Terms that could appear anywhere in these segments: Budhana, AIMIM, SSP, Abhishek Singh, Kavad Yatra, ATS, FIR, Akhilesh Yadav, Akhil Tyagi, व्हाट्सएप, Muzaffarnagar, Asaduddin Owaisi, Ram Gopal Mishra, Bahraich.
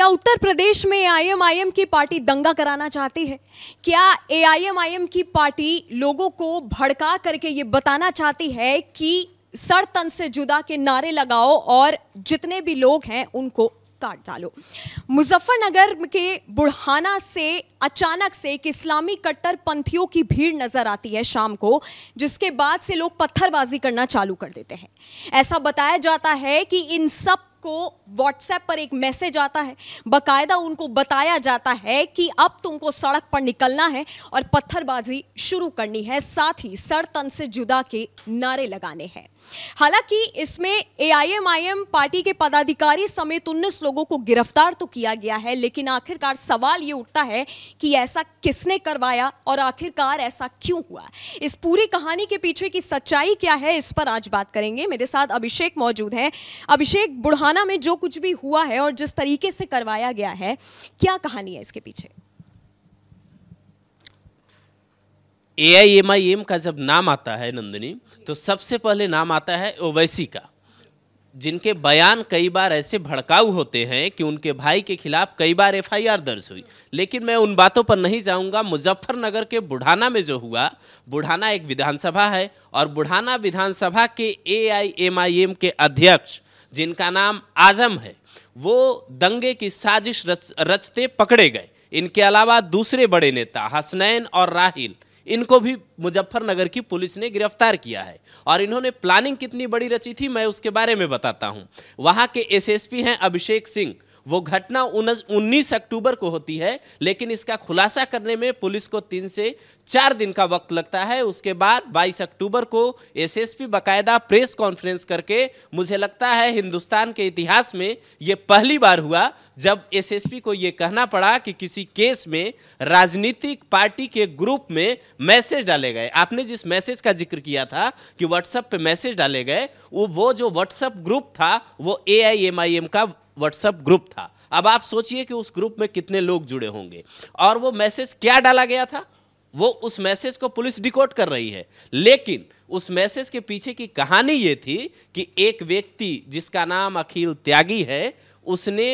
क्या उत्तर प्रदेश में AIMIM की पार्टी दंगा कराना चाहती है? क्या AIMIM की पार्टी लोगों को भड़का करके ये बताना चाहती है कि सर तन से जुदा के नारे लगाओ और जितने भी लोग हैं उनको काट डालो? मुजफ्फरनगर के बुढ़ाना से अचानक से एक इस्लामी कट्टरपंथियों की भीड़ नजर आती है शाम को, जिसके बाद से लोग पत्थरबाजी करना चालू कर देते हैं। ऐसा बताया जाता है कि इन सब को व्हाट्सएप पर एक मैसेज आता है, बकायदा उनको बताया जाता है कि अब तुमको सड़क पर निकलना है और पत्थरबाजी शुरू करनी है, साथ ही सर तन से जुदा के नारे लगाने हैं। हालांकि इसमें AIMIM पार्टी के पदाधिकारी समेत 19 लोगों को गिरफ्तार तो किया गया है, लेकिन आखिरकार सवाल ये उठता है कि ऐसा किसने करवाया और आखिरकार ऐसा क्यों हुआ? इस पूरी कहानी के पीछे की सच्चाई क्या है, इस पर आज बात करेंगे। मेरे साथ अभिषेक मौजूद हैं। अभिषेक, बुढ़ाना में जो कुछ भी हुआ है और जिस तरीके से करवाया गया है, क्या कहानी है इसके पीछे? AIMIM का जब नाम आता है नंदिनी, तो सबसे पहले नाम आता है ओवैसी का, जिनके बयान कई बार ऐसे भड़काऊ होते हैं कि उनके भाई के खिलाफ कई बार FIR दर्ज हुई। लेकिन मैं उन बातों पर नहीं जाऊंगा। मुजफ्फरनगर के बुढ़ाना में जो हुआ, बुढ़ाना एक विधानसभा है और बुढ़ाना विधानसभा के AIMIM के अध्यक्ष, जिनका नाम आजम है, वो दंगे की साजिश रचते पकड़े गए। इनके अलावा दूसरे बड़े नेता हसनैन और राहिल, इनको भी मुजफ्फरनगर की पुलिस ने गिरफ्तार किया है। और इन्होंने प्लानिंग कितनी बड़ी रची थी, मैं उसके बारे में बताता हूं। वहां के SSP हैं अभिषेक सिंह। वो घटना 19 अक्टूबर को होती है, लेकिन इसका खुलासा करने में पुलिस को 3 से 4 दिन का वक्त लगता है। उसके बाद 22 अक्टूबर को SSP बाकायदा प्रेस कॉन्फ्रेंस करके, मुझे लगता है हिंदुस्तान के इतिहास में ये पहली बार हुआ जब SSP को ये कहना पड़ा कि किसी केस में राजनीतिक पार्टी के ग्रुप में मैसेज डाले गए। आपने जिस मैसेज का जिक्र किया था कि व्हाट्सएप पे मैसेज डाले गए, वो जो व्हाट्सएप ग्रुप था वो AIMIM का व्हाट्सएप ग्रुप था। अब आप सोचिए कि उस ग्रुप में कितने लोग जुड़े होंगे और वो मैसेज क्या डाला गया था, वो उस मैसेज को पुलिस डिकोड कर रही है। लेकिन उस मैसेज के पीछे की कहानी ये थी कि एक व्यक्ति जिसका नाम अखिल त्यागी है, उसने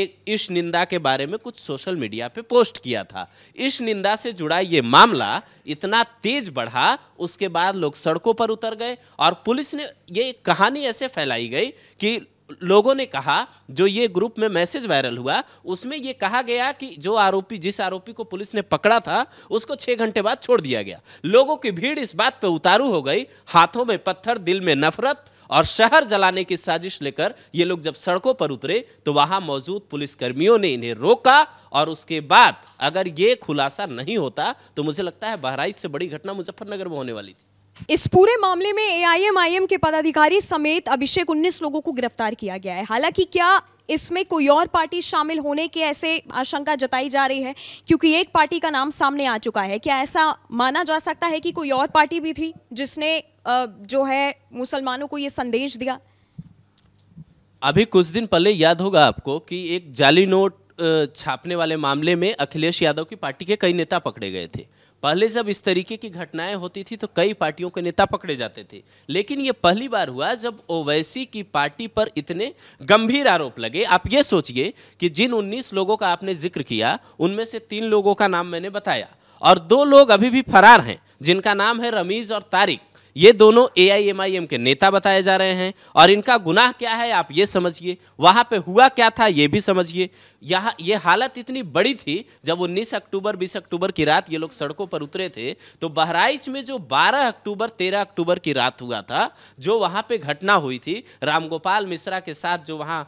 एक इश निंदा के बारे में कुछ सोशल मीडिया पे पोस्ट किया था। इश निंदा से जुड़ा ये मामला इतना तेज बढ़ा, उसके बाद लोग सड़कों पर उतर गए और पुलिस ने ये कहानी ऐसे फैलाई गई कि लोगों ने कहा, जो ये ग्रुप में मैसेज वायरल हुआ उसमें ये कहा गया कि जो आरोपी, जिस आरोपी को पुलिस ने पकड़ा था, उसको 6 घंटे बाद छोड़ दिया गया। लोगों की भीड़ इस बात पे उतारू हो गई, हाथों में पत्थर, दिल में नफरत और शहर जलाने की साजिश लेकर ये लोग जब सड़कों पर उतरे तो वहां मौजूद पुलिसकर्मियों ने इन्हें रोका। और उसके बाद अगर ये खुलासा नहीं होता तो मुझे लगता है बहराइच से बड़ी घटना मुजफ्फरनगर में होने वाली थी। इस पूरे मामले में AIMIM के पदाधिकारी समेत अभिषेक 19 लोगों को गिरफ्तार किया गया है। हालांकि क्या इसमें कोई और पार्टी शामिल होने के ऐसे आशंका जताई जा रही है, क्योंकि एक पार्टी का नाम सामने आ चुका है? क्या ऐसा माना जा सकता है कि कोई और पार्टी भी थी जिसने जो है मुसलमानों को ये संदेश दिया? अभी कुछ दिन पहले याद होगा आपको कि एक जाली नोट छापने वाले मामले में अखिलेश यादव की पार्टी के कई नेता पकड़े गए थे। पहले जब इस तरीके की घटनाएं होती थी तो कई पार्टियों के नेता पकड़े जाते थे, लेकिन ये पहली बार हुआ जब ओवैसी की पार्टी पर इतने गंभीर आरोप लगे। आप ये सोचिए कि जिन 19 लोगों का आपने जिक्र किया, उनमें से 3 लोगों का नाम मैंने बताया और 2 लोग अभी भी फरार हैं, जिनका नाम है रमीज़ और तारिक। ये दोनों AIMIM के नेता बताए जा रहे हैं। और इनका गुनाह क्या है आप ये समझिए, वहाँ पे हुआ क्या था ये भी समझिए। यहाँ ये हालत इतनी बड़ी थी, जब 19 अक्टूबर 20 अक्टूबर की रात ये लोग सड़कों पर उतरे थे, तो बहराइच में जो 12 अक्टूबर 13 अक्टूबर की रात हुआ था, जो वहाँ पे घटना हुई थी, राम गोपाल मिश्रा के साथ जो वहाँ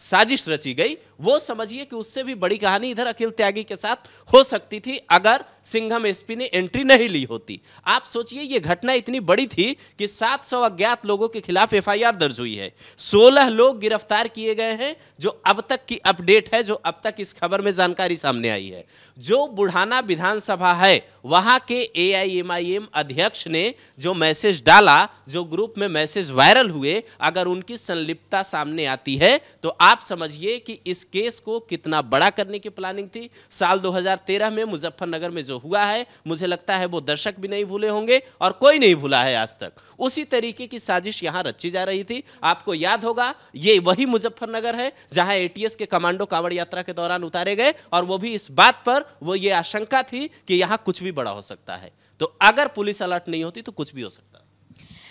साजिश रची गई, वो समझिए कि उससे भी बड़ी कहानी इधर अखिल त्यागी के साथ हो सकती थी अगर सिंघम SP ने एंट्री नहीं ली होती। आप सोचिए ये घटना इतनी बड़ी थी कि 700 अज्ञात लोगों के खिलाफ FIR दर्ज हुई है, 16 लोग गिरफ्तार किए गए हैं, जो अब तक की अपडेट है, जो अब तक इस खबर में जानकारी सामने आई है। जो बुढ़ाना विधानसभा है, वहां के AIMIM अध्यक्ष ने जो मैसेज डाला, जो ग्रुप में मैसेज वायरल हुए, अगर उनकी संलिप्तता सामने आती है तो आप समझिए कि इस केस को कितना बड़ा करने की प्लानिंग थी। साल 2013 में मुजफ्फरनगर में जो जो हुआ है मुझे लगता है वो दर्शक भी नहीं भूले होंगे और कोई नहीं भूला है आज तक। उसी तरीके की साजिश यहाँ रची जा रही थी। आपको याद होगा ये वही मुजफ्फरनगर है जहाँ ATS के कमांडो कावड़ यात्रा के दौरान उतारे गए और वो भी इस बात पर वो ये आशंका थी कि यहाँ कुछ भी बड़ा हो सकता है। तो अगर पुलिस अलर्ट नहीं होती तो कुछ भी हो सकता।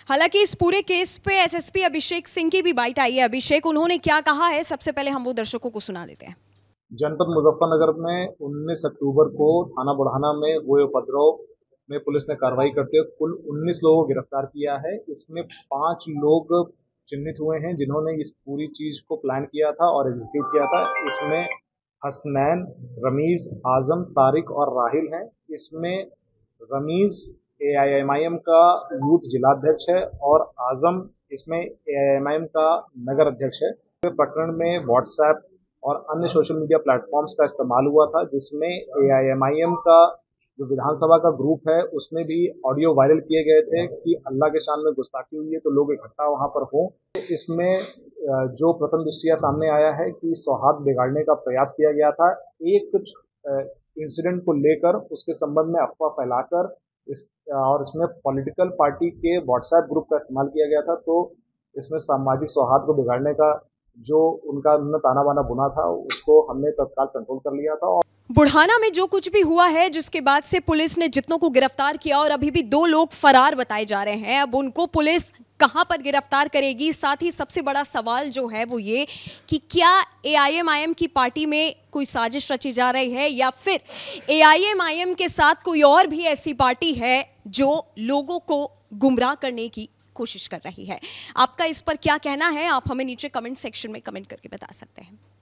हालांकि इस पूरे केस पे SSP अभिषेक सिंह की भी बाइट आई है। अभिषेक, उन्होंने क्या कहा है सबसे पहले हम वो दर्शकों को सुना देते हैं। जनपद मुजफ्फरनगर में 19 अक्टूबर को थाना बुढ़ाना में हुए उपद्रव में पुलिस ने कार्रवाई करते हुए कुल 19 लोगों को गिरफ्तार किया है। इसमें 5 लोग चिन्हित हुए हैं जिन्होंने इस पूरी चीज को प्लान किया था और एग्जीक्यूट किया था। इसमें हसनैन, रमीज, आजम, तारिक और राहिल हैं। इसमें रमीज AIMIM का यूथ जिलाध्यक्ष है और आजम इसमें AIMIM का नगर अध्यक्ष है। प्रकरण में व्हाट्सएप और अन्य सोशल मीडिया प्लेटफॉर्म्स का इस्तेमाल हुआ था जिसमें AIMIM का जो विधानसभा का ग्रुप है उसमें भी ऑडियो वायरल किए गए थे कि अल्लाह के शान में गुस्ताखी हुई है तो लोग इकट्ठा वहां पर हों। इसमें जो प्रथम दृष्टिया सामने आया है कि सौहार्द बिगाड़ने का प्रयास किया गया था। एक कुछ इंसिडेंट को लेकर उसके संबंध में अफवाह फैलाकर और इसमें पॉलिटिकल पार्टी के व्हाट्सएप ग्रुप का इस्तेमाल किया गया था। तो इसमें सामाजिक सौहार्द को बिगाड़ने का जो उनका ताना बाना बुना था उसको हमने तत्काल कंट्रोल कर लिया था। और बुढ़ाना में जो कुछ भी हुआ है जिसके बाद से पुलिस ने जितनों को गिरफ्तार किया और अभी भी 2 लोग फरार बताए जा रहे हैं, अब उनको पुलिस कहां पर गिरफ्तार करेगी? साथ ही सबसे बड़ा सवाल जो है वो ये कि क्या AIMIM की पार्टी में कोई साजिश रची जा रही है या फिर AIMIM के साथ कोई और भी ऐसी पार्टी है जो लोगों को गुमराह करने की कोशिश कर रही है? आपका इस पर क्या कहना है? आप हमें नीचे कमेंट सेक्शन में कमेंट करके बता सकते हैं।